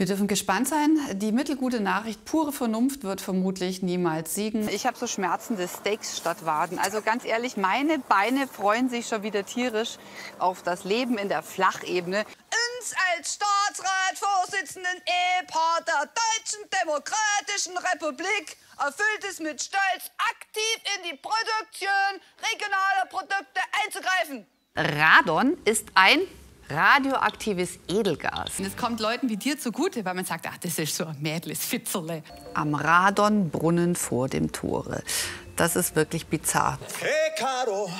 Wir dürfen gespannt sein. Die mittelgute Nachricht, pure Vernunft wird vermutlich niemals siegen. Ich habe so Schmerzen des Steaks statt Waden. Also ganz ehrlich, meine Beine freuen sich schon wieder tierisch auf das Leben in der Flachebene. Uns als Staatsratsvorsitzenden Ehepaar der Deutschen Demokratischen Republik erfüllt es mit Stolz, aktiv in die Produktion regionaler Produkte einzugreifen. Radon ist ein radioaktives Edelgas. Und es kommt Leuten wie dir zugute, weil man sagt, ach, das ist so ein mädles Fitzerle. Am Radonbrunnen vor dem Tore. Das ist wirklich bizarr. Hey, Caro.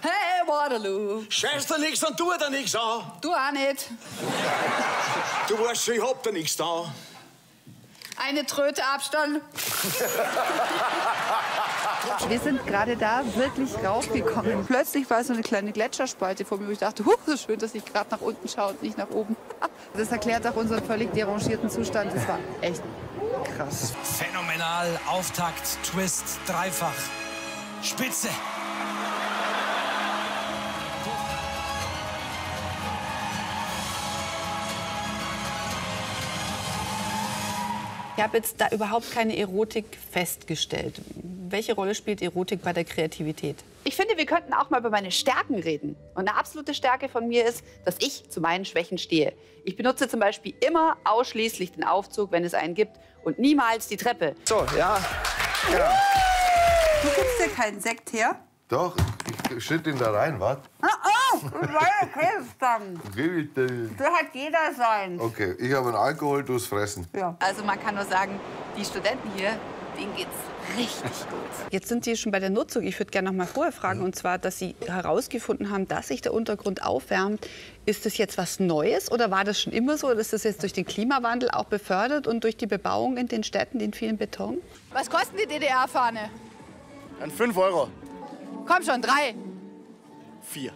Hey, Waterloo. Scheiß dir nichts und tu dir nichts an. Du auch nicht. Du weißt schon, ich hab dir nichts an. Eine Tröte abstellen. Wir sind gerade da wirklich raufgekommen. Plötzlich war so eine kleine Gletscherspalte vor mir, wo ich dachte, so schön, dass ich gerade nach unten schaue und nicht nach oben. Das erklärt auch unseren völlig derangierten Zustand. Das war echt krass. Phänomenal, Auftakt, Twist, dreifach, Spitze. Ich habe jetzt da überhaupt keine Erotik festgestellt. Welche Rolle spielt Erotik bei der Kreativität? Ich finde, wir könnten auch mal über meine Stärken reden. Und eine absolute Stärke von mir ist, dass ich zu meinen Schwächen stehe. Ich benutze zum Beispiel immer ausschließlich den Aufzug, wenn es einen gibt, und niemals die Treppe. So, ja. Ja. Du gibst dir keinen Sekt her? Doch, ich schütte ihn da rein, warte. So hat jeder sein. Okay, ich habe einen Alkohol, du's fressen. Ja. Also man kann nur sagen, die Studenten hier, denen geht's richtig gut. Jetzt sind Sie schon bei der Nutzung. Ich würde gerne noch mal vorher fragen, und zwar, dass Sie herausgefunden haben, dass sich der Untergrund aufwärmt. Ist das jetzt was Neues oder war das schon immer so? Oder ist das jetzt durch den Klimawandel auch befördert und durch die Bebauung in den Städten, den vielen Beton? Was kosten die DDR-Fahne? Dann 5 €. Komm schon, 3. 4.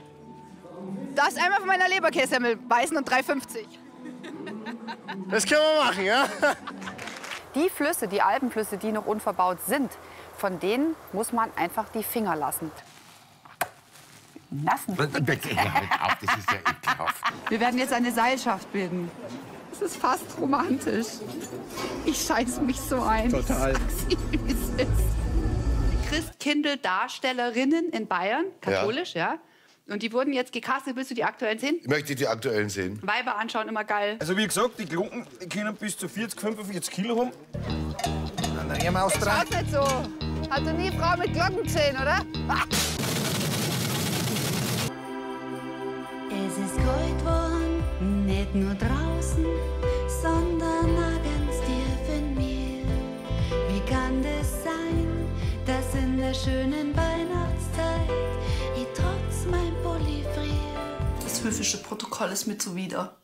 Das einmal von meiner Leberkässemmel beißen und 3,50. Das können wir machen, ja? Die Flüsse, die Alpenflüsse, die noch unverbaut sind, von denen muss man einfach die Finger lassen. Lassen? Halt auf, das ist ja ekelhaft. Wir werden jetzt eine Seilschaft bilden. Das ist fast romantisch. Ich scheiß mich so ein. Total. Christkindl-Darstellerinnen in Bayern, katholisch, ja. Und die wurden jetzt gecastet. Willst du die aktuellen sehen? Ich möchte die aktuellen sehen. Weiber anschauen, immer geil. Also wie gesagt, die Glocken können bis zu 40, 45 Kilo haben. Dann gehen wir aus dran. Das schaut nicht so. Hat du nie eine Frau mit Glocken gesehen, oder? Ah. Es ist Gold geworden, nicht nur draußen, sondern nirgends dir von mir. Wie kann das sein, dass in der schönen Weihnachtszeit ich trotz mein Pulli friert. Das höfische Protokoll ist mir zuwider.